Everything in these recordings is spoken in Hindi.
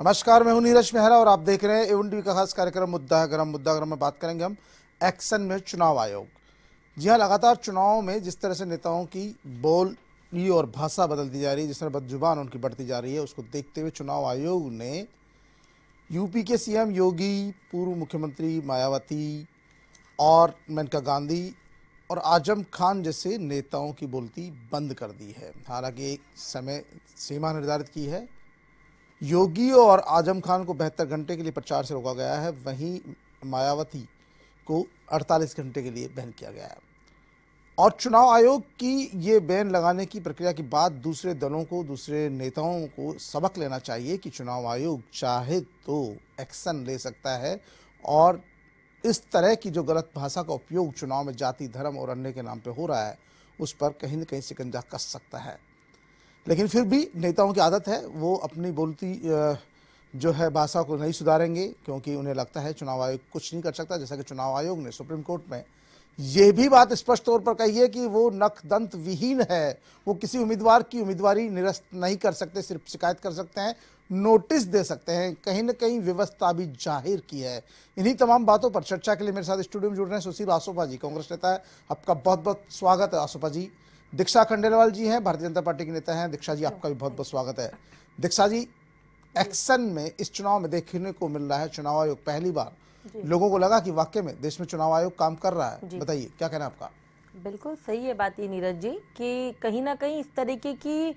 नमस्कार, मैं हूं नीरज मेहरा और आप देख रहे हैं A1TV का खास कार्यक्रम मुद्दा है गरम। मुद्दा गरम में बात करेंगे हम एक्शन में चुनाव आयोग। जी हाँ, लगातार चुनावों में जिस तरह से नेताओं की बोली और भाषा बदलती जा रही है, जिस तरह बदजुबान उनकी बढ़ती जा रही है, उसको देखते हुए चुनाव आयोग ने यूपी के CM योगी, पूर्व मुख्यमंत्री मायावती और मेनका गांधी और आजम खान जैसे नेताओं की बोलती बंद कर दी है। हालांकि एक समय सीमा निर्धारित की है। योगी और आजम खान को 72 घंटे के लिए प्रचार से रोका गया है, वहीं मायावती को 48 घंटे के लिए बैन किया गया है। और चुनाव आयोग की ये बैन लगाने की प्रक्रिया के बाद दूसरे दलों को, दूसरे नेताओं को सबक लेना चाहिए कि चुनाव आयोग चाहे तो एक्शन ले सकता है और इस तरह की जो गलत भाषा का उपयोग चुनाव में जाति, धर्म और अन्य के नाम पर हो रहा है, उस पर कहीं ना कहीं शिकंजा कस सकता है। लेकिन फिर भी नेताओं की आदत है, वो अपनी बोलती जो है भाषा को नहीं सुधारेंगे क्योंकि उन्हें लगता है चुनाव आयोग कुछ नहीं कर सकता। जैसा कि चुनाव आयोग ने सुप्रीम कोर्ट में ये भी बात स्पष्ट तौर पर कही है कि वो नखदंत विहीन है, वो किसी उम्मीदवार की उम्मीदवारी निरस्त नहीं कर सकते, सिर्फ शिकायत कर सकते हैं, नोटिस दे सकते हैं। कहीं ना कहीं व्यवस्था भी जाहिर की है। इन्हीं तमाम बातों पर चर्चा के लिए मेरे साथ स्टूडियो में जुड़ रहे हैं सुशील आसोफा जी, कांग्रेस नेता है। आपका बहुत बहुत स्वागत है आसोफा जी। दीक्षा खंडेलवाल जी हैं, भारतीय जनता पार्टी के नेता हैं। दीक्षा जी, आपका भी बहुत बहुत स्वागत है। दीक्षा जी, एक्शन में इस चुनाव में देखने को मिल रहा है। चुनाव आयोग पहली बार लोगों को लगा कि वाकई में देश में चुनाव आयोग काम कर रहा है। बताइए, क्या कहना है आपका? बिल्कुल सही है बात ये नीरज जी कि कहीं ना कहीं इस तरीके की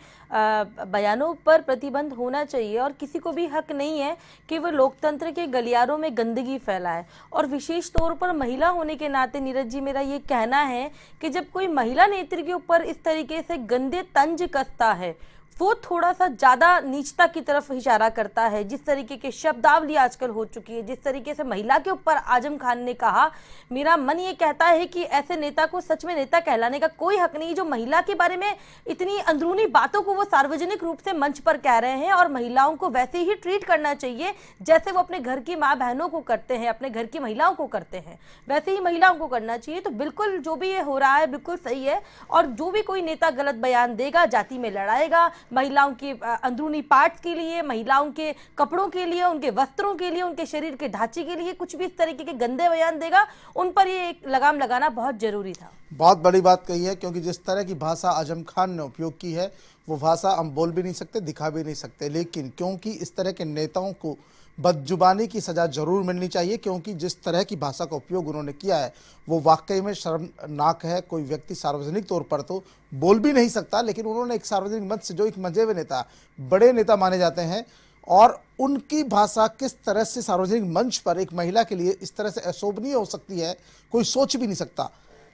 बयानों पर प्रतिबंध होना चाहिए और किसी को भी हक नहीं है कि वह लोकतंत्र के गलियारों में गंदगी फैलाए। और विशेष तौर पर महिला होने के नाते नीरज जी मेरा ये कहना है कि जब कोई महिला नेत्री के ऊपर इस तरीके से गंदे तंज कसता है, वो थोड़ा सा ज़्यादा नीचता की तरफ इशारा करता है। जिस तरीके के शब्दावली आजकल हो चुकी है, जिस तरीके से महिला के ऊपर आजम खान ने कहा, मेरा मन ये कहता है कि ऐसे नेता को सच में नेता कहलाने का कोई हक नहीं, जो महिला के बारे में इतनी अंदरूनी बातों को वो सार्वजनिक रूप से मंच पर कह रहे हैं। और महिलाओं को वैसे ही ट्रीट करना चाहिए जैसे वो अपने घर की माँ बहनों को करते हैं, अपने घर की महिलाओं को करते हैं, वैसे ही महिलाओं को करना चाहिए। तो बिल्कुल जो भी ये हो रहा है बिल्कुल सही है। और जो भी कोई नेता गलत बयान देगा, जाति में लड़ाएगा, महिलाओं के अंदरूनी पार्ट्स के लिए, महिलाओं के कपड़ों के लिए, उनके वस्त्रों के लिए, उनके शरीर के ढांचे के लिए कुछ भी इस तरीके के गंदे बयान देगा, उन पर ये एक लगाम लगाना बहुत जरूरी था। बहुत बड़ी बात कही है, क्योंकि जिस तरह की भाषा आजम खान ने उपयोग की है, वो भाषा हम बोल भी नहीं सकते, दिखा भी नहीं सकते। लेकिन क्योंकि इस तरह के नेताओं को बदजुबानी की सजा जरूर मिलनी चाहिए, क्योंकि जिस तरह की भाषा का उपयोग उन्होंने किया है वो वाकई में शर्मनाक है। कोई व्यक्ति सार्वजनिक तौर पर तो बोल भी नहीं सकता, लेकिन उन्होंने एक सार्वजनिक मंच से, जो एक मंझे हुए नेता, बड़े नेता माने जाते हैं, और उनकी भाषा किस तरह से सार्वजनिक मंच पर एक महिला के लिए इस तरह से अशोभनीय हो सकती है, कोई सोच भी नहीं सकता।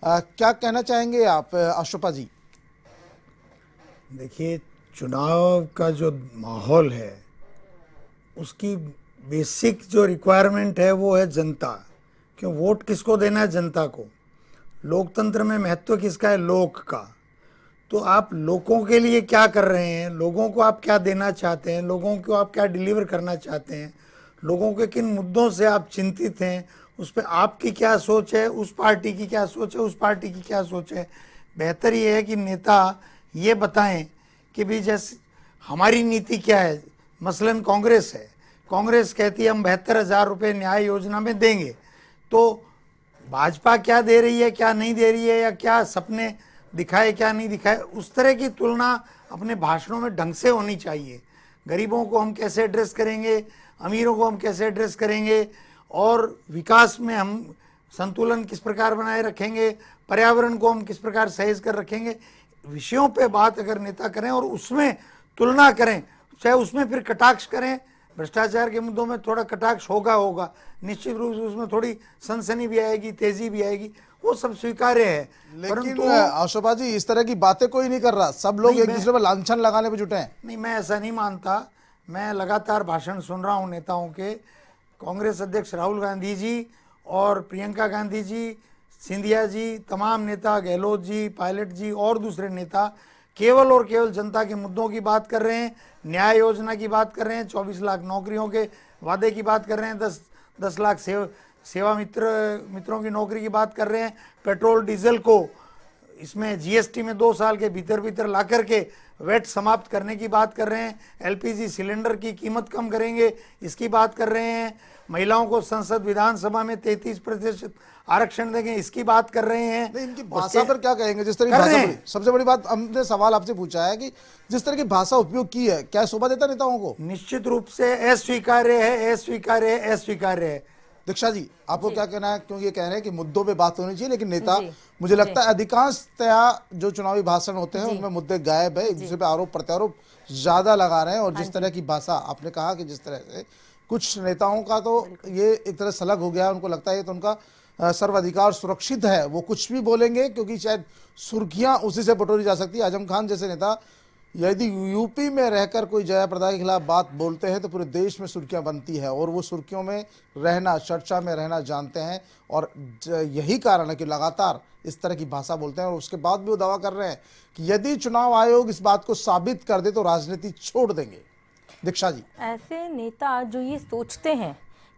क्या कहना चाहेंगे आप आशोपा जी? देखिए, चुनाव का जो माहौल है उसकी बेसिक जो रिक्वायरमेंट है वो है जनता। क्यों वोट किसको देना है? जनता को। लोकतंत्र में महत्व किसका है? लोक का। तो आप लोगों के लिए क्या कर रहे हैं, लोगों को आप क्या देना चाहते हैं, लोगों को आप क्या डिलीवर करना चाहते हैं, लोगों के किन मुद्दों से आप चिंतित हैं, उस पर आपकी क्या सोच है, उस पार्टी की क्या सोच है, उस पार्टी की क्या सोच है। बेहतर ये है कि नेता ये बताएं कि भी जैसे हमारी नीति क्या है। मसलन कांग्रेस है, कांग्रेस कहती है हम 72,000 रुपये न्याय योजना में देंगे, तो भाजपा क्या दे रही है, क्या नहीं दे रही है, या क्या सपने दिखाए, क्या नहीं दिखाए, उस तरह की तुलना अपने भाषणों में ढंग से होनी चाहिए। गरीबों को हम कैसे एड्रेस करेंगे, अमीरों को हम कैसे एड्रेस करेंगे, और विकास में हम संतुलन किस प्रकार बनाए रखेंगे, पर्यावरण को हम किस प्रकार सहेज कर रखेंगे, विषयों पे बात अगर नेता करें और उसमें तुलना करें, चाहे उसमें फिर कटाक्ष करें, भ्रष्टाचार के मुद्दों में थोड़ा कटाक्ष होगा, निश्चित रूप से उसमें थोड़ी सनसनी भी आएगी, तेजी भी आएगी, वो सब स्वीकार्य है। लेकिन आशोभा जी, इस तरह की बातें कोई नहीं कर रहा, सब लोग एक दूसरे पर लांछन लगाने पे जुटे हैं। नहीं, मैं ऐसा नहीं मानता। मैं लगातार भाषण सुन रहा हूँ नेताओं के। कांग्रेस अध्यक्ष राहुल गांधी जी और प्रियंका गांधी जी, सिंधिया जी, तमाम नेता, गहलोत जी, पायलट जी और दूसरे नेता केवल और केवल जनता के मुद्दों की बात कर रहे हैं, न्याय योजना की बात कर रहे हैं, 24 लाख नौकरियों के वादे की बात कर रहे हैं, 10 लाख सेवा मित्रों की नौकरी की बात कर रहे हैं, पेट्रोल डीजल को इसमें जीएसटी में 2 साल के भीतर ला करके वैट समाप्त करने की बात कर रहे हैं, एलपीजी सिलेंडर की कीमत कम करेंगे इसकी बात कर रहे हैं, महिलाओं को संसद विधानसभा में 33% आरक्षण देंगे इसकी बात कर रहे हैं। इनकी भाषा पर क्या कहेंगे जिस तरह की भाषा? सबसे बड़ी बात हमने सवाल आपसे पूछा है कि जिस तरह की भाषा उपयोग की है क्या शोभा देता नेताओं को? निश्चित रूप से अस्वीकार्य है, अस्वीकार्य है, अस्वीकार्य है। दीक्षा जी आपको क्या कहना है, क्योंकि ये कह रहे हैं कि मुद्दों पे बात होनी चाहिए लेकिन नेता मुझे लगता है अधिकांशतया जो चुनावी भाषण होते हैं उनमें मुद्दे गायब है, एक दूसरे पे आरोप प्रत्यारोप ज्यादा लगा रहे हैं और जिस तरह की भाषा आपने कहा कि जिस तरह से कुछ नेताओं का तो ये एक तरह सलग हो गया है, उनको लगता है तो उनका सर्वाधिकार सुरक्षित है, वो कुछ भी बोलेंगे क्योंकि शायद सुर्खियां उसी से बटोरी जा सकती है। आजम खान जैसे नेता यदि यूपी में रहकर कोई जयाप्रदा के खिलाफ बात बोलते हैं तो पूरे देश में सुर्खियां बनती है और वो सुर्खियों में रहना, चर्चा में रहना जानते हैं और यही कारण है कि लगातार इस तरह की भाषा बोलते हैं और उसके बाद भी वो दावा कर रहे हैं कि यदि चुनाव आयोग इस बात को साबित कर दे तो राजनीति छोड़ देंगे। दीक्षा जी ऐसे नेता जो ये सोचते हैं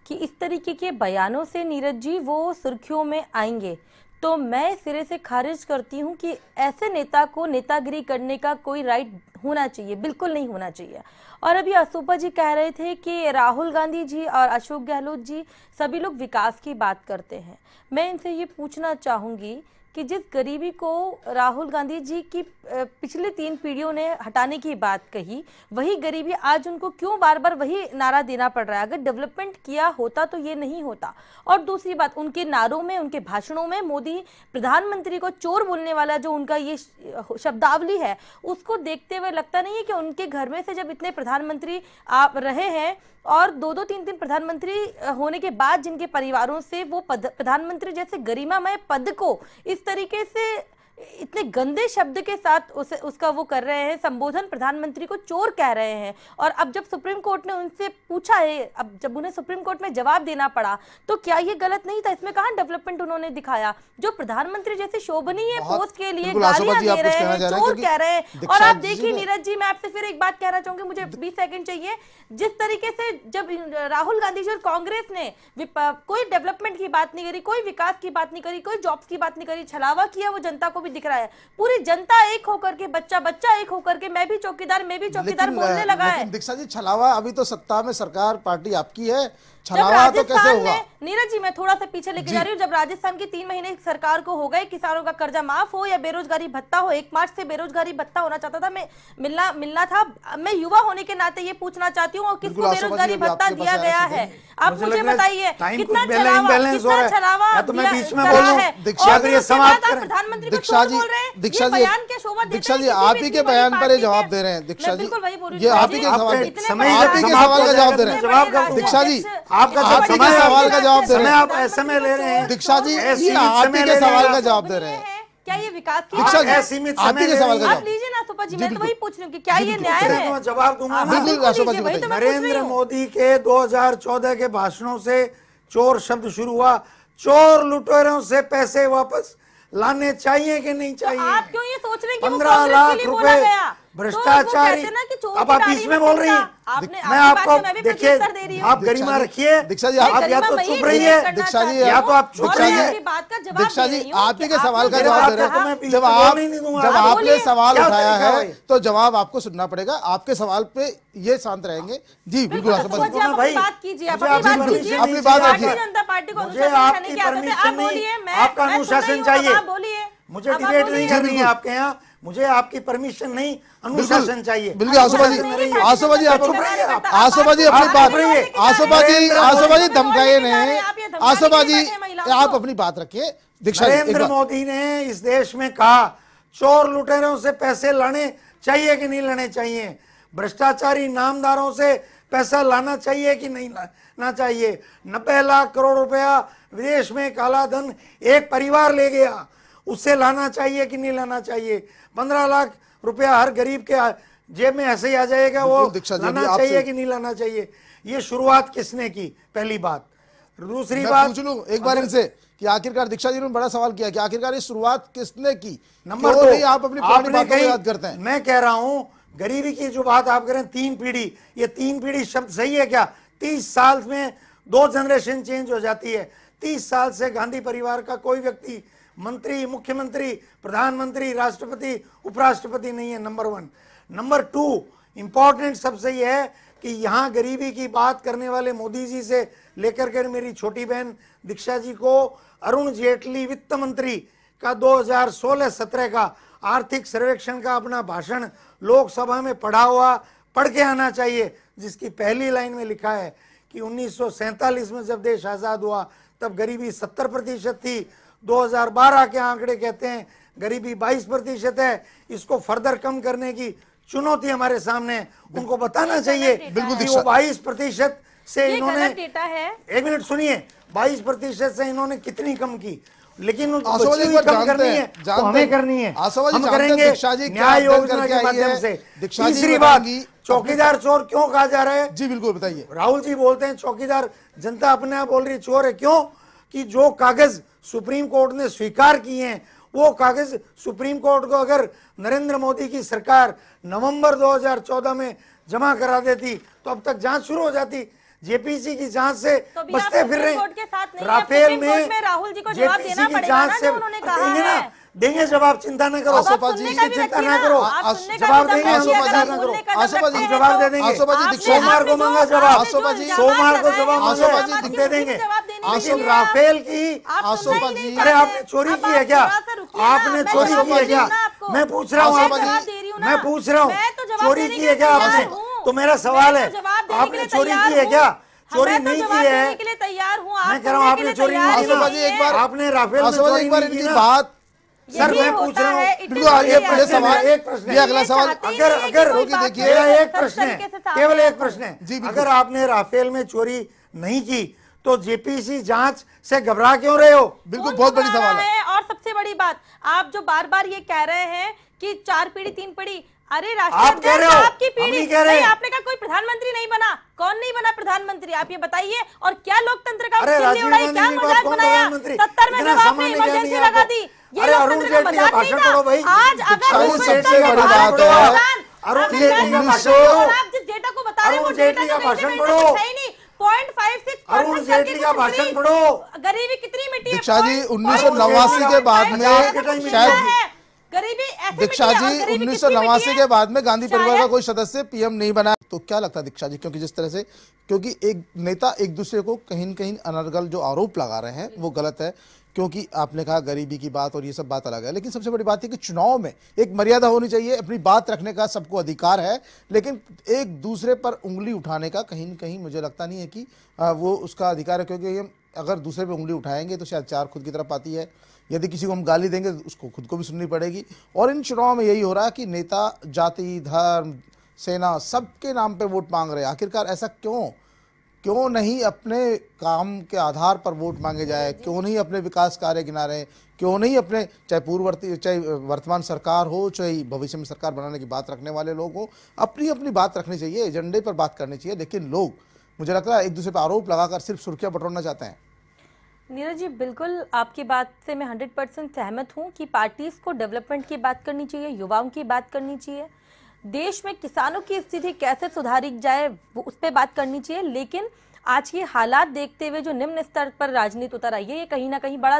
कि इस तरीके के बयानों से नीरज जी वो सुर्खियों में आएंगे, तो मैं सिरे से खारिज करती हूँ कि ऐसे नेता को नेतागिरी करने का कोई राइट होना चाहिए, बिल्कुल नहीं होना चाहिए। और अभी अशोपा जी कह रहे थे कि राहुल गांधी जी और अशोक गहलोत जी सभी लोग विकास की बात करते हैं। मैं इनसे ये पूछना चाहूँगी कि जिस गरीबी को राहुल गांधी जी की पिछले 3 पीढ़ियों ने हटाने की बात कही, वही गरीबी आज उनको क्यों बार बार वही नारा देना पड़ रहा है? अगर डेवलपमेंट किया होता तो ये नहीं होता। और दूसरी बात, उनके नारों में, उनके भाषणों में मोदी प्रधानमंत्री को चोर बोलने वाला जो उनका ये शब्दावली है, उसको देखते हुए लगता नहीं है कि उनके घर में से जब इतने प्रधानमंत्री आप रहे हैं और 2-3 प्रधानमंत्री होने के बाद जिनके परिवारों से वो प्रधानमंत्री जैसे गरिमामय पद को इस तरीके से इतने गंदे शब्द के साथ उसका वो कर रहे हैं संबोधन, प्रधानमंत्री को चोर कह रहे हैं। और अब जब सुप्रीम कोर्ट ने उनसे पूछा है, अब जब उन्हें सुप्रीम कोर्ट में जवाब देना पड़ा तो क्या ये गलत नहीं था? इसमें कहाँ डेवलपमेंट उन्होंने दिखाया? जो प्रधानमंत्री जैसे शोभनीय पोस्ट के लिए गालियां दे रहे हैं, चोर कह रहे हैं। और आप देखिए नीरज जी, मैं आपसे फिर एक बात कहना चाहूंगी, मुझे 20 सेकेंड चाहिए। जिस तरीके से जब राहुल गांधी जी और कांग्रेस ने कोई डेवलपमेंट की बात नहीं करी, कोई विकास की बात नहीं करी, कोई जॉब्स की बात नहीं करी, छलावा किया, वो जनता को दिख रहा है। पूरी जनता एक होकर के, बच्चा बच्चा एक होकर के, मैं भी चौकीदार, मैं भी चौकीदार बोलने लगा है। दीक्षा जी छलावा, अभी तो सत्ता में सरकार पार्टी आपकी है, छलावा तो कैसे होगा? नीरज जी मैं थोड़ा सा पीछे लेके जा रही हूँ। जब राजस्थान की 3 महीने सरकार को हो गए, किसानों का कर्जा माफ हो या बेरोजगारी भत्ता हो, 1 मार्च से बेरोजगारी भत्ता होना चाहता था, मैं मिलना था। मैं युवा होने के नाते ये पूछना चाहती हूँ किसको बेरोजगारी भत्ता दिया गया है? आप मुझे बताइए कितना छलावा है? प्रधानमंत्री दीक्षा जी आप ही के बयान पर जवाब दे रहे हैं। दीक्षा जी ये आप ही के सवाल का जवाब दे रहे हैं। दीक्षा जी आपका सवाल का जवाब दे रहे हैं, आप ऐसे में ले रहे हैं। दीक्षा जी आप ही के सवाल का जवाब दे रहे हैं, क्या ये विकास की आप लीजिए ना सुपा जी, मैं तो वही पूछ रही हूँ कि क्या ये न्याय है? जवाब दूंगा। नरेंद्र मोदी के 2014 के भाषणों से चोर शब्द शुरू हुआ, चोर लुटेरों से पैसे वापस लाने चाहिए कि नहीं चाहिए? आप क्यों ये सोच रहे हैं कि 15 लाख रुपए भ्रष्टाचारी? अब आप इसमें बोल रही हैं, मैं आपको देखिए आप गरिमा रखिए। दीक्षा जी आप या तो चुप रही है, दीक्षा जी या तो आप चुप रही है। दीक्षा जी आप ही के सवाल का जवाब दे रहे हैं। जब आपने सवाल उठाया है तो जवाब आपको सुनना पड़ेगा, आपके सवाल पे ये शांत रहेंगे। जी बिल्कुल अपनी बात रखिए, मुझे आपकी परमिशन नहीं, आपका अनुशासन चाहिए, मुझे डिबेट नहीं करनी है आपके यहाँ, मुझे आपकी परमिशन नहीं, अनुशासन चाहिए। बिल्कुल आशोभा जी आप आशोभा जी धमकाए नहीं, आशोभा जी आप अपनी बात रखिए। नरेंद्र मोदी ने इस देश में कहा चोर लुटेरों से पैसे लाने चाहिए कि नहीं लाने चाहिए, भ्रष्टाचारी नामदारों से पैसा लाना चाहिए कि नहीं लाना चाहिए। 90 लाख करोड़ रुपया विदेश में काला धन एक परिवार ले गया, उससे लाना चाहिए कि नहीं लाना चाहिए। 15 लाख रुपया हर गरीब के जेब में ऐसे ही आ जाएगा, वो लाना चाहिए कि नहीं लाना चाहिए? ये शुरुआत किसने की? पहली बात। दूसरी बात पूछ लूं एक बार इनसे कि आखिरकार दीक्षा जी ने बड़ा सवाल किया कि आखिरकार ये शुरुआत किसने की? नंबर 2 आप अपनी पुरानी बातों को याद करते हैं। मैं कह रहा हूँ गरीबी की जो बात आप करें, 3 पीढ़ी, ये 3 पीढ़ी शब्द सही है क्या? 30 साल में 2 जनरेशन चेंज हो जाती है। 30 साल से गांधी परिवार का कोई व्यक्ति मंत्री, मुख्यमंत्री, प्रधानमंत्री, राष्ट्रपति, उपराष्ट्रपति नहीं है। नंबर 1। नंबर 2 इम्पॉर्टेंट सबसे ये है कि यहाँ गरीबी की बात करने वाले मोदी जी से लेकर के मेरी छोटी बहन दीक्षा जी को अरुण जेटली वित्त मंत्री का 2016-17 का आर्थिक सर्वेक्षण का अपना भाषण लोकसभा में पढ़ के आना चाहिए, जिसकी पहली लाइन में लिखा है कि 1947 में जब देश आज़ाद हुआ तब गरीबी 70% थी, 2012 के आंकड़े कहते हैं गरीबी 22% है। इसको फर्दर कम करने की चुनौती हमारे सामने, उनको बताना चाहिए कि वो 22% से इन्होंने, एक मिनट सुनिए, 22% से इन्होंने कितनी कम की, लेकिन कम करनी है, तो हमें करनी है, हम करेंगे न्याय योजना के माध्यम से। तीसरी बात, चौकीदार चोर क्यों कहा जा रहा है? जी बिल्कुल बताइए। राहुल जी बोलते हैं चौकीदार, जनता अपने आप बोल रही चोर है, क्यों? कि जो कागज सुप्रीम कोर्ट ने स्वीकार किए हैं वो कागज सुप्रीम कोर्ट को अगर नरेंद्र मोदी की सरकार नवंबर 2014 में जमा करा देती तो अब तक जांच शुरू हो जाती। जेपीसी की जांच से तो बचते फिर रहे, राफेल में राहुल जी को जवाब देना पड़ेगा ना, उन्होंने कहा है देंगे जवाब, चिंता न करो, चिंता न करो, जवाब देंगे, चिंता न करो, जवाब दे देंगे। सोमवार को मांगा जवाब, सोमवार को जवाब दे देंगे। लेकिन राफेल की, अरे आपने चोरी की है क्या? आपने चोरी की है क्या? मैं पूछ रहा हूँ, मैं पूछ रहा हूँ चोरी की है क्या आपने? तो मेरा सवाल है आपने चोरी की है क्या? चोरी नहीं की है, मैं कह रहा हूँ आपने चोरी नहीं की, आपने राफेल की बात। सर मैं पूछ रहा हूँ, अगला सवाल, अगर अगर देखिए एक प्रश्न है, केवल एक प्रश्न है, अगर आपने राफेल में चोरी नहीं की तो जेपीसी जांच से घबरा क्यों रहे हो? बिल्कुल, बहुत बड़ी सवाल है। और सबसे बड़ी बात, आप जो बार बार ये कह रहे हैं कि 4 पीढ़ी 3 पीढ़ी, अरे राष्ट्रपति आपकी पीढ़ी नहीं, आपने कहा कोई प्रधानमंत्री नहीं बना, कौन नहीं बना प्रधानमंत्री? आप ये बताइए, और क्या लोकतंत्र का क्या मजाक बनाया, 70 में जवाब में इमरजेंसी लगा दी। अरे अरुण जेटली का भाषण पढ़ो भाई, आज अरुण जेटली का भाषण पढ़ो, 0.56 अरुण जेटली का भाषण पढ़ो, गरीबी कितनी मिटी है दीक्षा जी 1989 के बाद में, शायद गरीबी दीक्षा जी 1989 के बाद में गांधी परिवार का कोई सदस्य पीएम नहीं बना। तो क्या लगता है दीक्षा जी, क्योंकि जिस तरह से, क्योंकि एक नेता एक दूसरे को कहीं न कहीं अनर्गल जो आरोप लगा रहे हैं वो गलत है, क्योंकि आपने कहा गरीबी की बात और ये सब बात अलग है, लेकिन सबसे बड़ी बात है कि चुनाव में एक मर्यादा होनी चाहिए, अपनी बात रखने का सबको अधिकार है, लेकिन एक दूसरे पर उंगली उठाने का कहीं न कहीं मुझे लगता नहीं है कि वो उसका अधिकार है, क्योंकि हम अगर दूसरे पर उंगली उठाएंगे तो शायद 4 खुद की तरफ आती है, यदि किसी को हम गाली देंगे तो उसको खुद को भी सुननी पड़ेगी। और इन चुनाव में यही हो रहा है कि नेता जाति, धर्म, सेना, सबके नाम पे वोट मांग रहे हैं। आखिरकार ऐसा क्यों नहीं अपने काम के आधार पर वोट मांगे जाए, क्यों नहीं अपने विकास कार्य गिना रहे, क्यों नहीं अपने, चाहे वर्तमान सरकार हो, चाहे भविष्य में सरकार बनाने की बात रखने वाले लोग हो, अपनी अपनी बात रखनी चाहिए, एजेंडे पर बात करनी चाहिए, लेकिन लोग मुझे लगता है एक दूसरे पर आरोप लगाकर सिर्फ सुर्खियाँ बटोरना चाहते हैं। नीरज जी बिल्कुल आपकी बात से मैं 100% सहमत हूँ कि पार्टीज़ को डेवलपमेंट की बात करनी चाहिए, युवाओं की बात करनी चाहिए, देश में किसानों की स्थिति कैसे सुधारी जाए उस पर बात करनी चाहिए, लेकिन आज के हालात देखते हुए जो निम्न स्तर पर राजनीति उतर आई है ये कहीं ना कहीं बड़ा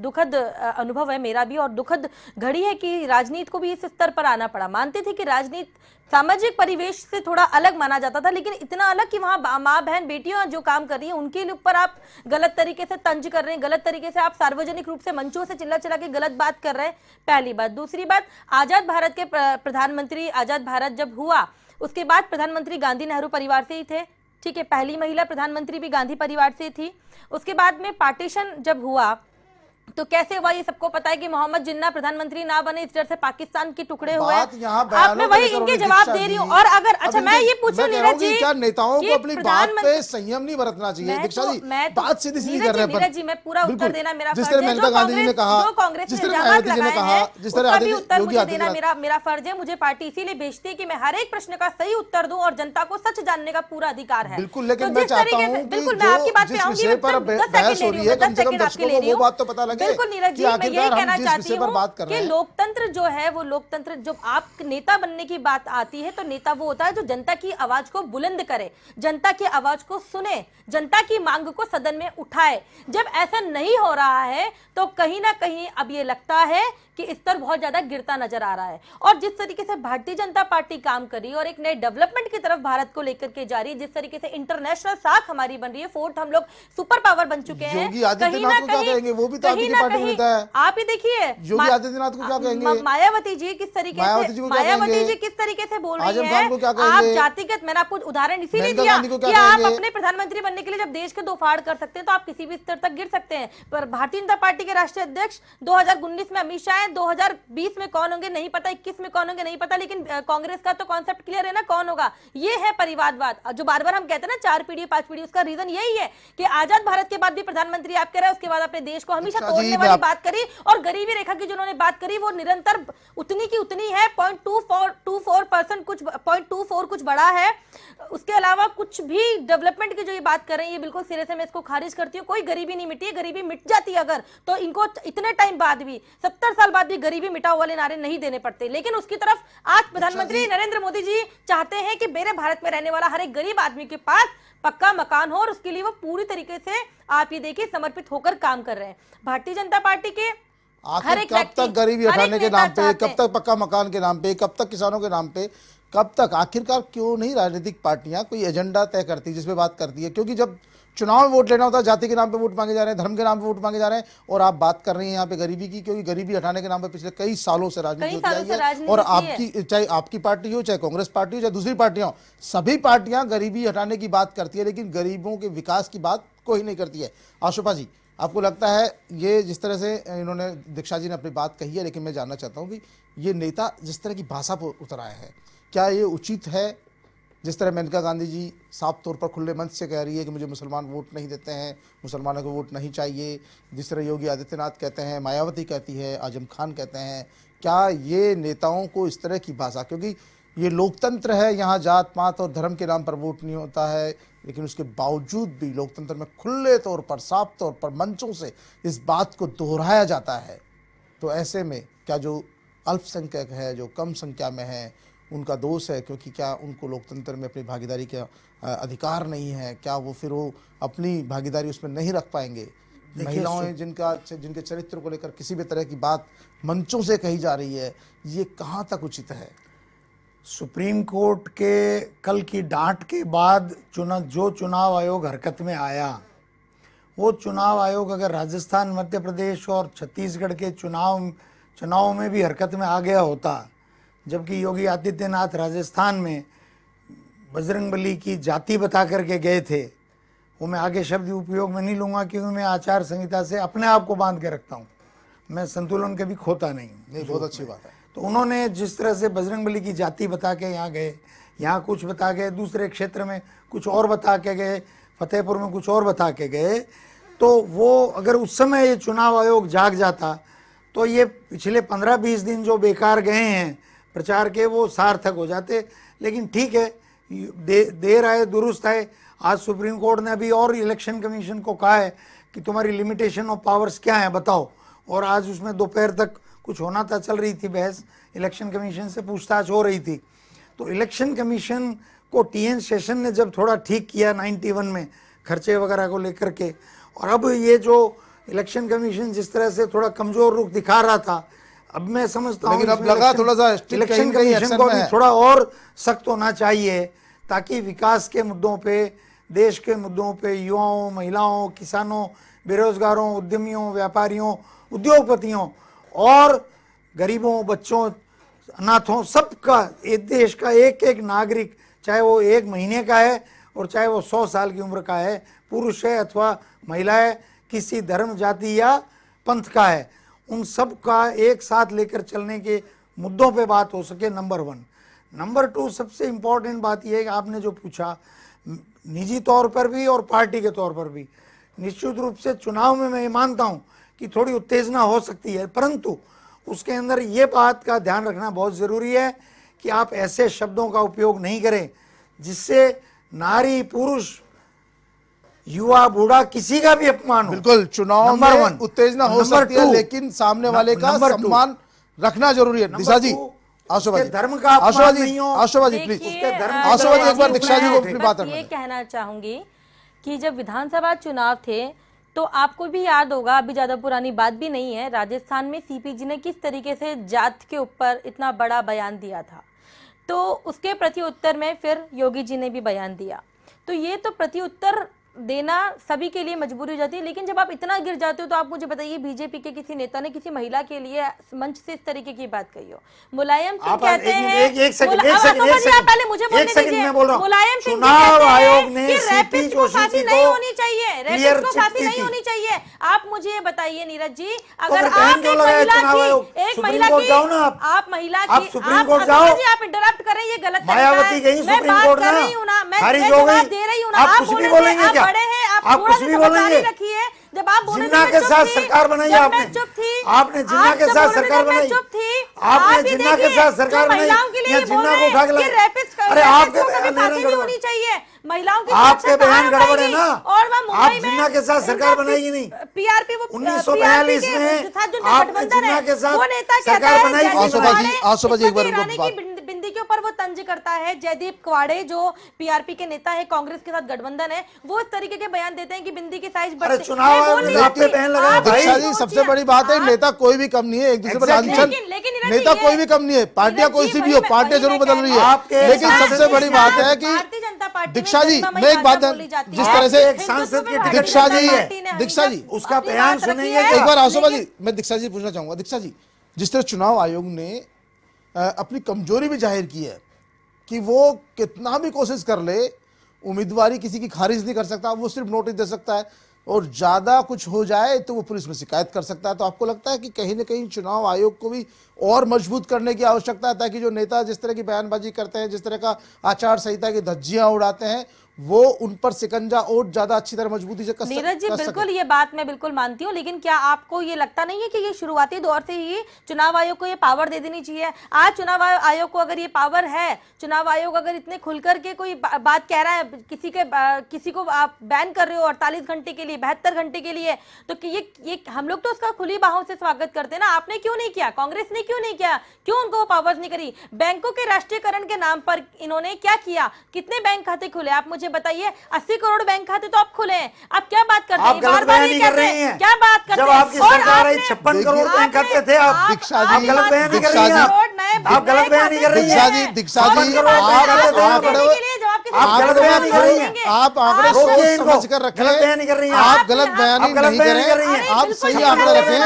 दुखद अनुभव है मेरा भी, और दुखद घड़ी है कि राजनीति को भी इस स्तर पर आना पड़ा। मानते थे कि राजनीति सामाजिक परिवेश से थोड़ा अलग माना जाता था, लेकिन इतना अलग कि वहाँ माँ बहन बेटियाँ जो काम कर रही हैं उनके ऊपर आप गलत तरीके से तंज कर रहे हैं, गलत तरीके से आप सार्वजनिक रूप से मंचों से चिल्ला चिल्ला के गलत बात कर रहे हैं, पहली बात। दूसरी बात, आज़ाद भारत के प्रधानमंत्री, आज़ाद भारत जब हुआ उसके बाद प्रधानमंत्री गांधी नेहरू परिवार से ही थे, ठीक है, पहली महिला प्रधानमंत्री भी गांधी परिवार से थी। उसके बाद में पार्टीशन जब हुआ तो कैसे हुआ ये सबको पता है कि मोहम्मद जिन्ना प्रधानमंत्री ना बने, इस डर से पाकिस्तान के टुकड़े हुए। आप मैं वही इनके जवाब दे रही हूँ। और अगर अच्छा मैं ये पूछूं नीरज जी, क्या नेताओं को अपनी बात पे संयम नहीं बरतना चाहिए? दीक्षा जी बात सीधी सीधी कर रहे हैं, नीरज जी मैं पूरा उत्तर देना मेरा फर्ज है, मेनका गांधी ने कहा, जो कांग्रेस ने इल्जामात लगाए हैं उसका भी उत्तर मुझे देना मेरा फर्ज है। मुझे पार्टी इसीलिए भेजती है कि मैं हर एक प्रश्न का सही उत्तर दूं और जनता को सच जानने का पूरा अधिकार है। बिल्कुल, लेकिन मैं चाहता हूं बिल्कुल मैं आपकी बात पे आऊंगी, मैं 10 सेकंड आपके ले रही हूं, बिल्कुल नीरज जी मैं यही कहना चाहती हूँ कि लोकतंत्र जो है वो लोकतंत्र, जब आप नेता बनने की बात आती है तो नेता वो होता है जो जनता की आवाज को बुलंद करे, जनता की आवाज को सुने, जनता की मांग को सदन में उठाए। जब ऐसा नहीं हो रहा है तो कहीं ना कहीं अब ये लगता है कि स्तर बहुत ज्यादा गिरता नजर आ रहा है। और जिस तरीके से भारतीय जनता पार्टी काम कर रही है और एक नए डेवलपमेंट की तरफ भारत को लेकर के जा रही है, जिस तरीके से इंटरनेशनल साख हमारी बन रही है, फोर्थ हम लोग सुपर पावर बन चुके हैं, कहीं ना कहीं आप ही देखिए योगी आदित्यनाथ को क्या कहेंगे, मायावती जी किस तरीके से बोल रही है, आप जातिगत, मैंने आपको उदाहरण इसीलिए दिया कि आप अपने प्रधानमंत्री बनने के लिए जब देश के दो फाड़ कर सकते हैं तो आप किसी भी स्तर तक गिर सकते हैं। पर भारतीय जनता पार्टी के राष्ट्रीय अध्यक्ष 2019 में अमित शाह, 2020 में कौन होंगे नहीं पता, 21 में कौन होंगे नहीं पता, लेकिन कांग्रेस का तो कॉन्सेप्ट क्लियर है ना कौन होगा। ये है परिवारवाद जो बार बार हम कहते हैं ना 4 पीढ़ी 5 पीढ़ी, उसका रीजन यही है कि आजाद भारत के बाद भी प्रधानमंत्री आपके रहे, उसके बाद अपने देश को हमेशा तोड़ने वाली बात करी और गरीबी रेखा की जिन्होंने बात करी वो निरंतर उतनी की उतनी है, 0.24% कुछ 0.24 कुछ बड़ा है, उसके अलावा कुछ भी डेवलपमेंट की जो ये बात कर रही है ये बिल्कुल सिरे से मैं इसको खारिज करती हूँ। कोई गरीबी नहीं मिटी है, गरीबी मिट जाती है अगर तो इनको इतने टाइम बाद भी 70 साल बाद भी गरीबी मिटाओ वाले नारे नहीं देने पड़ते, लेकिन उसकी तरफ आज प्रधानमंत्री नरेंद्र मोदी जी चाहते हैं कि मेरे भारत में रहने वाला हर एक गरीब आदमी के पास पक्का मकान हो और उसके लिए वो पूरी तरीके से आप ये देखिए समर्पित होकर काम कर रहे हैं। भारतीय जनता पार्टी के कब तक गरीबी हटाने के नाम पे, कब तक पक्का मकान के नाम पे, कब तक किसानों के नाम पे, कब तक आखिरकार क्यों नहीं राजनीतिक पार्टियां कोई एजेंडा तय करती जिस पे बात करती है? क्योंकि जब चुनाव में वोट लेना होता है जाति के नाम पे वोट मांगे जा रहे हैं, धर्म के नाम पे वोट मांगे जा रहे हैं, और आप बात कर रही हैं यहाँ पे गरीबी की, क्योंकि गरीबी हटाने के नाम पे पिछले कई सालों से राजनीति होती आई है। और आपकी चाहे आपकी पार्टी हो, चाहे कांग्रेस पार्टी हो, चाहे दूसरी पार्टियां हो, सभी पार्टियां गरीबी हटाने की बात करती है लेकिन गरीबों के विकास की बात कोई नहीं करती है। आशोपा जी, आपको लगता है ये जिस तरह से इन्होंने दीक्षा जी ने अपनी बात कही है, लेकिन मैं जानना चाहता हूँ कि ये नेता जिस तरह की भाषा पर उतर आए हैं क्या ये उचित है? जिस तरह मेनका गांधी जी साफ तौर पर खुले मंच से कह रही है कि मुझे मुसलमान वोट नहीं देते हैं, मुसलमानों को वोट नहीं चाहिए, जिस तरह योगी आदित्यनाथ कहते हैं, मायावती कहती है, आजम खान कहते हैं, क्या ये नेताओं को इस तरह की भाषा, क्योंकि ये लोकतंत्र है, यहाँ जात पात और धर्म के नाम पर वोट नहीं होता है, लेकिन उसके बावजूद भी लोकतंत्र में खुले तौर पर साफ तौर पर मंचों से इस बात को दोहराया जाता है, तो ऐसे में क्या जो अल्पसंख्यक है, जो कम संख्या में है, उनका दोष है? क्योंकि क्या उनको लोकतंत्र में अपनी भागीदारी का अधिकार नहीं है? क्या वो फिर वो अपनी भागीदारी उसमें नहीं रख पाएंगे? महिलाओं जिनका जिनके चरित्र को लेकर किसी भी तरह की बात मंचों से कही जा रही है, ये कहाँ तक उचित है? सुप्रीम कोर्ट के कल की डांट के बाद जो चुनाव आयोग हरकत में आया, वो चुनाव आयोग अगर राजस्थान, मध्य प्रदेश और छत्तीसगढ़ के चुनाव में भी हरकत में आ गया होता, जबकि योगी आदित्यनाथ राजस्थान में बजरंगबली की जाति बता करके गए थे, वो मैं आगे शब्द उपयोग में नहीं लूँगा क्योंकि मैं आचार संहिता से अपने आप को बांध के रखता हूँ, मैं संतुलन कभी खोता नहीं हूँ। बहुत अच्छी बात है। तो उन्होंने जिस तरह से बजरंगबली की जाति बता के यहाँ गए, यहाँ कुछ बता के दूसरे क्षेत्र में कुछ और बता के गए, फतेहपुर में कुछ और बता के गए, तो वो अगर उस समय ये चुनाव आयोग जाग जाता तो ये पिछले 15-20 दिन जो बेकार गए हैं प्रचार के वो सार्थक हो जाते। लेकिन ठीक है, देर आए दुरुस्त आए। आज सुप्रीम कोर्ट ने अभी और इलेक्शन कमीशन को कहा है कि तुम्हारी लिमिटेशन ऑफ पावर्स क्या है बताओ, और आज उसमें दोपहर तक कुछ होना था, चल रही थी बहस, इलेक्शन कमीशन से पूछताछ हो रही थी। तो इलेक्शन कमीशन को TN सेशन ने जब थोड़ा ठीक किया 91 में खर्चे वगैरह को लेकर के, और अब ये जो इलेक्शन कमीशन जिस तरह से थोड़ा कमज़ोर रुख दिखा रहा था, अब मैं समझता हूँ इलेक्शन कमीशन को भी थोड़ा और सख्त होना चाहिए ताकि विकास के मुद्दों पर, देश के मुद्दों पर, युवाओं, महिलाओं, किसानों, बेरोजगारों, उद्यमियों, व्यापारियों, उद्योगपतियों और गरीबों, बच्चों, अनाथों, सबका, एक देश का एक एक नागरिक, चाहे वो 1 महीने का है और चाहे वो 100 साल की उम्र का है, पुरुष है अथवा महिला है, किसी धर्म, जाति या पंथ का है, उन सब का एक साथ लेकर चलने के मुद्दों पे बात हो सके, नंबर 1। नंबर 2, सबसे इम्पोर्टेंट बात यह है कि आपने जो पूछा, निजी तौर पर भी और पार्टी के तौर पर भी निश्चित रूप से चुनाव में मैं ये मानता हूँ कि थोड़ी उत्तेजना हो सकती है, परंतु उसके अंदर ये बात का ध्यान रखना बहुत ज़रूरी है कि आप ऐसे शब्दों का उपयोग नहीं करें जिससे नारी, पुरुष, युवा, बूढ़ा, किसी का भी अपमान हो। बिल्कुल, चुनाव में उत्तेजना हो सकती है लेकिन सामने वाले का सम्मान रखना जरूरी है। दिशा जी, धर्म का अपमान नहीं हो। आशोभा जी प्लीज, आशोभा जी एक बार दीक्षा जी को अपनी बात, ये कहना चाहूंगी कि जब विधानसभा चुनाव थे तो आपको भी याद होगा, अभी ज़्यादा पुरानी बात भी नहीं है, राजस्थान में सीपीजी ने किस तरीके से जात के ऊपर इतना बड़ा बयान दिया था। तो उसके प्रति उत्तर में फिर योगी जी ने भी बयान दिया। तो ये तो प्रति उत्तर देना सभी के लिए मजबूरी हो जाती है, लेकिन जब आप इतना गिर जाते हो तो आप मुझे बताइए बीजेपी के किसी नेता ने किसी महिला के लिए मंच से इस तरीके की बात कही हो। मुलायम सिंह कहते हैं, मुलायम सिंह रैपिड को फांसी नहीं होनी चाहिए। आप मुझे बताइए नीरज जी, अगर आप एक महिला की आप इंटरप्ट करें, ये गलत है। आप कुछ भी बोलेंगे। जब आप जिन्ना के साथ सरकार बनाई आपने जिन्ना के साथ सरकार बनाई। जिन्ना को उठा के लाया। अरे आपके बयान गड़बड़ है ना। आप जिन्ना के साथ सरकार बनाएगी नहीं। पीआरपी 1942 में आपने जिन्ना के साथ सरकार बनाई। बिंदी के ऊपर वो तंज करता है। जयदीप कवाड़े जो पीआरपी के नेता है, कांग्रेस के साथ गठबंधन है, वो इस तरीके के बयान देते हैं कि बिंदी की साइज बढ़ चुकी है। सबसे बड़ी बात है, नेता कोई भी कम नहीं है, एक दूसरे पर लांछन, नेता कोई भी कम नहीं है। पार्टियां कोई सी भी हो, पार्टियां जरूर बदल रही है, लेकिन सबसे बड़ी बात है कि दीक्षा जी, मैं एक बात, जिस तरह से दीक्षा जी उसका बयान सुनेंगे एक बार। आशोभा जी, मैं दीक्षा जी पूछना चाहूंगा, दीक्षा जी जिस तरह चुनाव आयोग ने अपनी कमजोरी भी जाहिर की है कि वो कितना भी कोशिश कर ले, उम्मीदवारी किसी की खारिज नहीं कर सकता, वो सिर्फ नोटिस दे सकता है और ज़्यादा कुछ हो जाए तो वो पुलिस में शिकायत कर सकता है। तो आपको लगता है कि कहीं ना कहीं चुनाव आयोग को भी और मजबूत करने की आवश्यकता है, ताकि जो नेता जिस तरह की बयानबाजी करते हैं, जिस तरह का आचार संहिता की धज्जियां उड़ाते हैं, वो उन पर सिकंजा और ज्यादा अच्छी तरह मजबूती से कस सकते हैं। नीरज जी बिल्कुल, ये बात मैं बिल्कुल मानती हूँ, लेकिन क्या आपको ये लगता नहीं है कि ये शुरुआती दौर से ही चुनाव आयोग को ये पावर दे देनी चाहिए? आज चुनाव आयोग को अगर ये पावर है, चुनाव आयोग अगर इतने खुलकर के कोई बात कह रहा है, किसी को आप बैन कर रहे हो 48 घंटे के लिए, 72 घंटे के लिए, तो ये हम लोग तो उसका खुली बाहों से स्वागत करते हैं ना। आपने क्यों नहीं किया, कांग्रेस ने क्यों नहीं किया, क्यों उनको वो पावर्स नहीं करी? बैंकों के राष्ट्रीयकरण के नाम पर इन्होंने क्या किया? कितने बैंक खाते खुले आप मुझे बताइए? 80 करोड़ बैंक खाते तो आप खुले हैं, आप क्या बात करते हैं? बार-बार ये कर रहे हैं, क्या बात करते हैं? जब आपकी सरकार आई 56 करोड़ बैंक खाते थे। आप आंकड़े समझ कर रखें, आप गलत बयानी नहीं कर रहे हैं, आप सही आंकड़े रखें।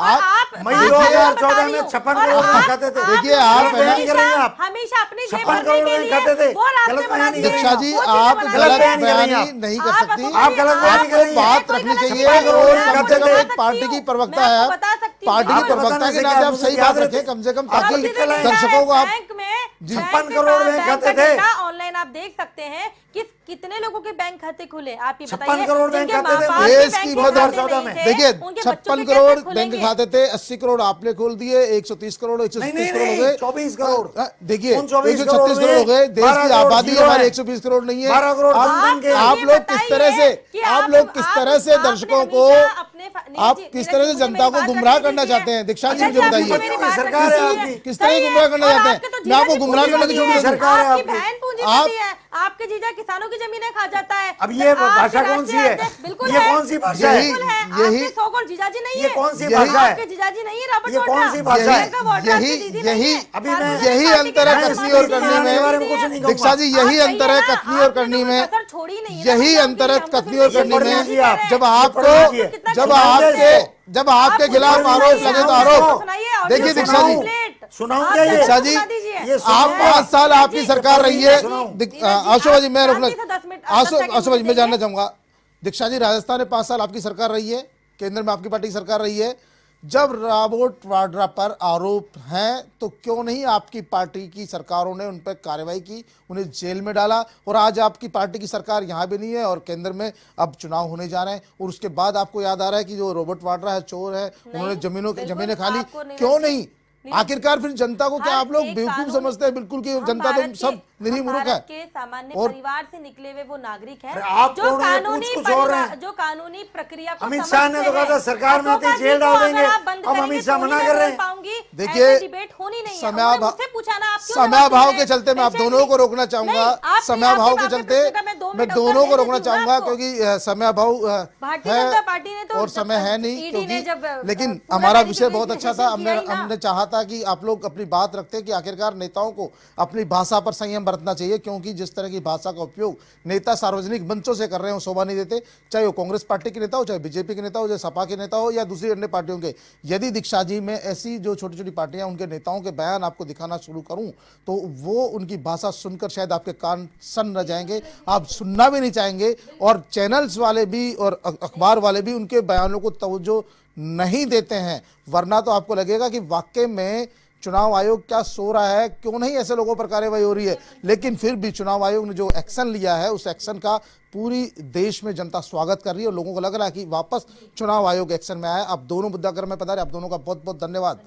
आप 2014 में 56 करोड़ में खाते थे। देखिए आप हमेशा अपने 56 करोड़ में खाते थे। दीक्षा जी आप गलत बयानी नहीं कर सकती, आप गलत बयानी कर रही हैं। बात रखनी चाहिए, कम से कम एक पार्टी की प्रवक्ता है, पार्टी की प्रवक्ता के नाते आप सही बात रखें कम से कम, ताकि दर्शकों को आप 56 करोड़ में खाते थे। ऑनलाइन आप देख सकते हैं कितने लोगों के बैंक खाते खुले, आप ये बताइए। 56 करोड़ बैंक खाते थे देश की बहुत में। देखिए 56 करोड़ बैंक खाते थे, 80 करोड़ आपने खोल दिए, 130 करोड़, 130 करोड़ हो गए, 24 करोड़, देखिए 136 करोड़ हो गए। देश की आबादी हमारी 120 करोड़ नहीं है। आप लोग किस तरह से दर्शकों को, आप किस तरह से जनता को गुमराह करना चाहते हैं? दीक्षा जी मुझे बताइए किस तरह से गुमराह करना चाहते हैं? मैं आपको गुमराह करने की छोटी सरकार, आपके जीजा किसानों की जमीनें खा जाता है। अब ये भाषा कौन सी है? बिल्कुल ये कौन सी भाषा है? यही सोगोल जीजा जी नहीं है, ये कौन सी भाषा है? आपके जीजा जी नहीं है, रॉबर्ट वाड्रा, ये कौन सी भाषा है? यही अंतर है कटनी और करनी में। दीक्षा जी यही अंतर है कटनी और करनी में, यही अंतर है कटनी और करनी में। जब आपके खिलाफ आरोप लगे तो आरोप, देखिए दीक्षा जी सुनाऊंगा ये आप 5 साल आपकी सरकार रही है। आशोभा जी मैं जानना चाहूंगा, दीक्षा जी राजस्थान में 5 साल आपकी सरकार रही है, केंद्र में आपकी पार्टी की सरकार रही है, जब रॉबर्ट वाड्रा पर आरोप हैं तो क्यों नहीं आपकी पार्टी की सरकारों ने उन पर कार्रवाई की, उन्हें जेल में डाला? और आज आपकी पार्टी की सरकार यहाँ भी नहीं है और केंद्र में अब चुनाव होने जा रहे हैं, और उसके बाद आपको याद आ रहा है कि जो रॉबर्ट वाड्रा है चोर है, उन्होंने जमीनें खा ली। क्यों नहीं? आखिरकार फिर जनता को क्या आप लोग बेवकूफ समझते हैं? बिल्कुल कि जनता तो सब निरी मुर्ख है, के सामान्य परिवार से निकले हुए वो नागरिक है, जो कानूनी प्रक्रिया को अमित शाह ने तो कहा था सरकार में आते जेल डाल देंगे, अब अमित शाह मना कर रहे हैं। देखिए समयाभाव के चलते मैं आप दोनों को रोकना चाहूंगा, समयाभाव के चलते मैं दोनों को रोकना चाहूंगा क्योंकि समय अभाव है और समय है नहीं, क्योंकि लेकिन हमारा विषय बहुत अच्छा था। हमने चाहा था कि आप लोग अपनी बात रखते कि आखिरकार नेताओं को अपनी भाषा पर संयम बरतना चाहिए, क्योंकि जिस तरह की भाषा का उपयोग नेता सार्वजनिक मंचों से कर रहे हैं शोभा नहीं देते, चाहे वो कांग्रेस पार्टी के नेता हो, चाहे बीजेपी के नेता हो, चाहे सपा के नेता हो या दूसरी अन्य पार्टियों के। यदि दीक्षा जी में ऐसी जो छोटी छोटी पार्टियां उनके नेताओं के बयान आपको दिखाना शुरू करूं तो वो उनकी भाषा सुनकर शायद आपके कान सन रह जाएंगे, आप सुनना भी नहीं चाहेंगे और चैनल्स वाले भी और अखबार वाले भी उनके बयानों को तवज्जो नहीं देते हैं। वरना तो आपको लगेगा कि वाकई में चुनाव आयोग क्या सो रहा है, क्यों नहीं ऐसे लोगों पर कार्रवाई हो रही है। लेकिन फिर भी चुनाव आयोग ने जो एक्शन लिया है उस एक्शन का पूरी देश में जनता स्वागत कर रही है और लोगों को लग रहा है कि वापस चुनाव आयोग एक्शन में आया। आप दोनों मुद्दागर में पधारे, आप दोनों का बहुत बहुत धन्यवाद।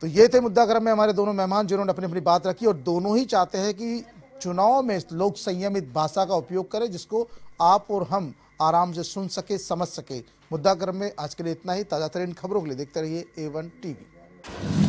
तो ये थे मुद्दागर में हमारे दोनों मेहमान जिन्होंने अपनी अपनी बात रखी और दोनों ही चाहते हैं कि चुनाव में लोग संयमित भाषा का उपयोग करें जिसको आप और हम आराम से सुन सके, समझ सके। मुद्दागर में आज के लिए इतना ही। ताज़ा तरीन खबरों के लिए देखते रहिए A1TV।